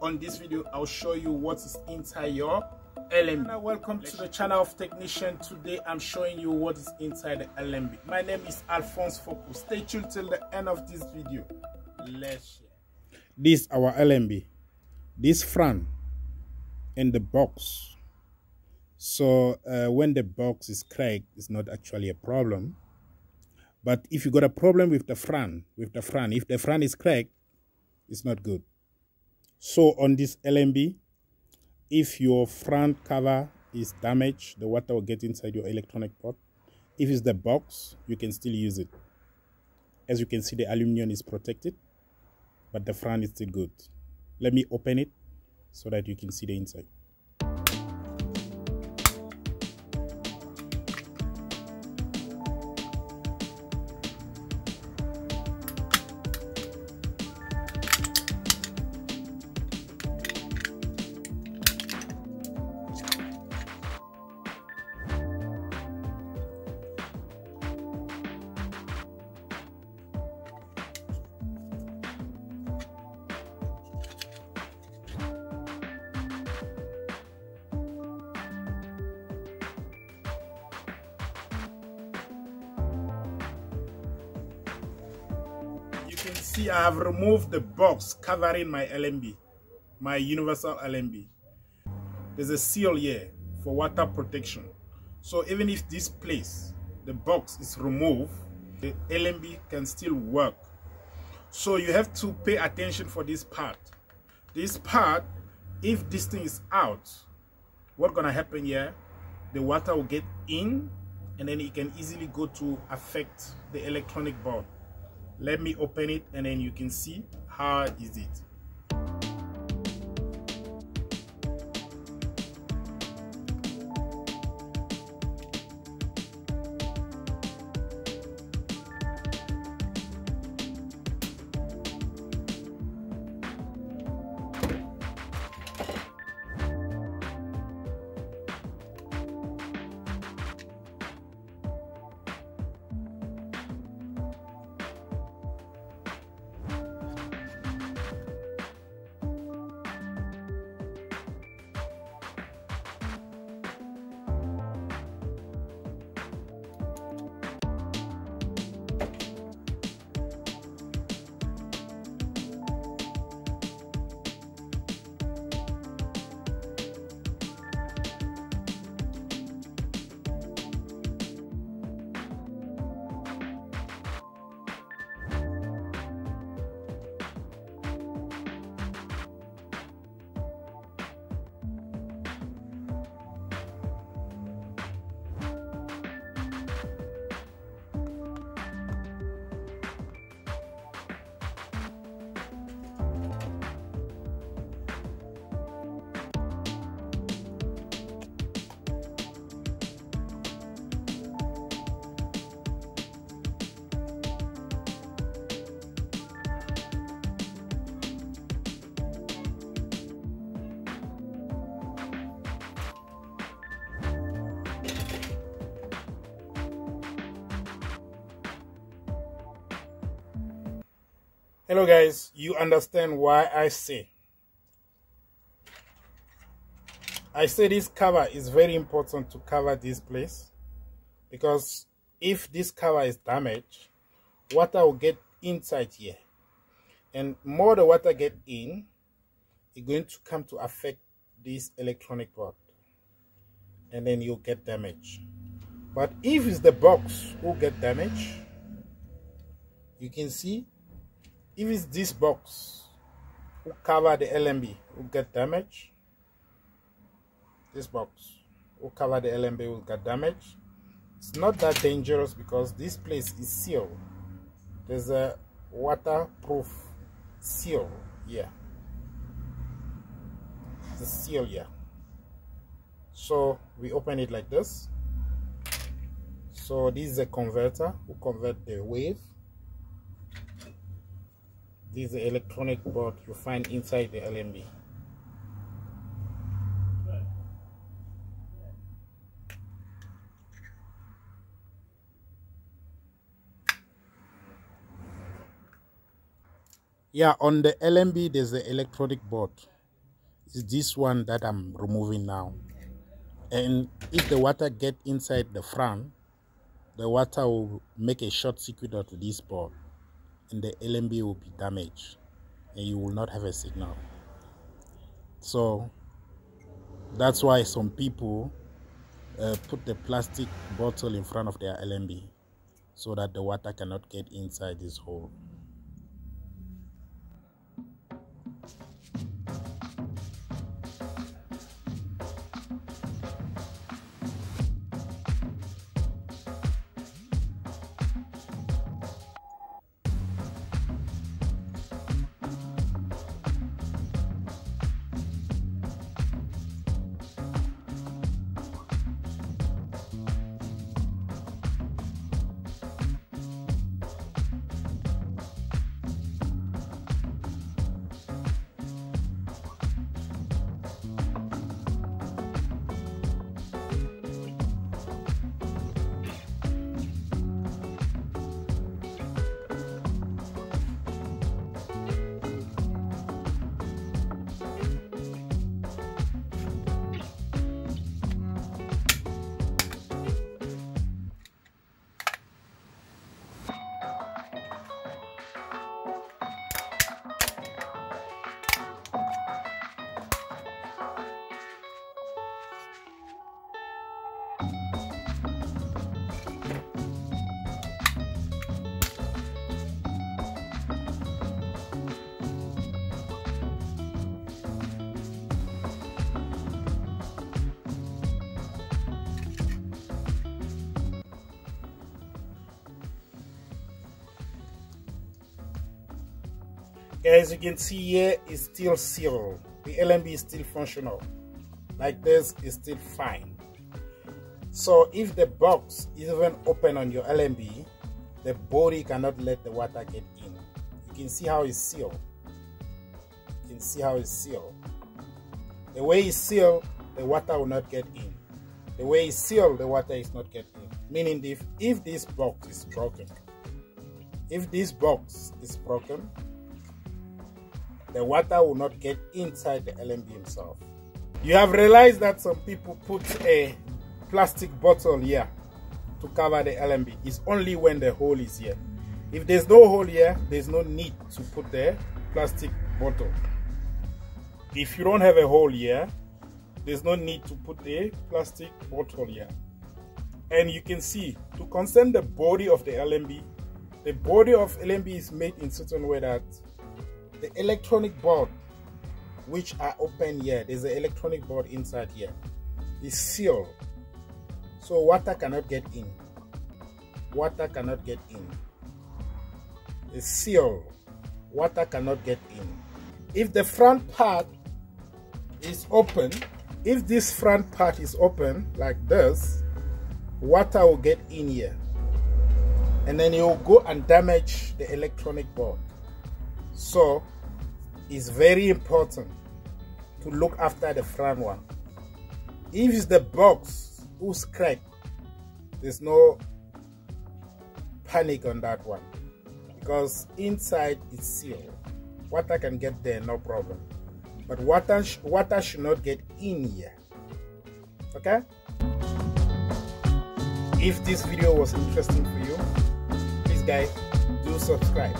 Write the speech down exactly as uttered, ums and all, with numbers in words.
On this video, I'll show you what is inside your L N B. Welcome to the channel of Technician. Today I'm showing you what is inside the L N B. My name is Alphonse Fokou. Stay tuned till the end of this video. Let's share. This is our L N B. This front and the box. So uh, when the box is cracked, it's not actually a problem. But if you got a problem with the front, with the front, if the front is cracked, it's not good. So on this L N B, if your front cover is damaged, the water will get inside your electronic port. If it's the box, you can still use it. As you can see, the aluminum is protected, but the front is still good. Let me open it so that you can see the inside. You can see I have removed the box covering my L N B, my universal L N B. There's a seal here for water protection. So even if this place, the box is removed, the L N B can still work. So you have to pay attention for this part. This part, if this thing is out, what's gonna happen here? The water will get in and then it can easily go to affect the electronic board. Let me open it and then you can see how is it. Hello guys, you understand why I say. I say this cover is very important to cover this place, because if this cover is damaged, water will get inside here. And more the water get in, it's going to come to affect this electronic board. And then you'll get damage. But if it's the box who get damaged, you can see. If it's this box who cover the L N B will get damaged, this box who cover the L N B will get damaged. It's not that dangerous because this place is sealed. There's a waterproof seal here. It's a seal here. So we open it like this. So this is a converter who convert the wave. This is the electronic board you find inside the L N B. Yeah, on the L N B, there's the electronic board. It's this one that I'm removing now. And if the water gets inside the front, the water will make a short circuit out of this board, and the L N B will be damaged, and you will not have a signal. So that's why some people uh, put the plastic bottle in front of their L N B, so that the water cannot get inside this hole. As you can see here, it's still sealed. The L N B is still functional. Like this, it's still fine. So if the box is even open on your L N B, the body cannot let the water get in. You can see how it's sealed. You can see how it's sealed. The way it's sealed, the water will not get in. The way it's sealed, the water is not getting in. Meaning if, if this box is broken, if this box is broken, the water will not get inside the L N B himself. You have realized that some people put a plastic bottle here to cover the L N B. It's only when the hole is here. If there's no hole here, there's no need to put the plastic bottle. If you don't have a hole here, there's no need to put the plastic bottle here. And you can see, to concern the body of the L N B, the body of L N B is made in certain way that the electronic board, which are open here, there's an electronic board inside here, is sealed. So water cannot get in. Water cannot get in. It's sealed. Water cannot get in. If the front part is open, if this front part is open like this, water will get in here. And then it will go and damage the electronic board. So it's very important to look after the front one. If it's the box who's cracked, there's no panic on that one, because inside it's sealed. Water can get there, no problem. But water, sh water should not get in here. Okay? If this video was interesting for you, please guys, do subscribe.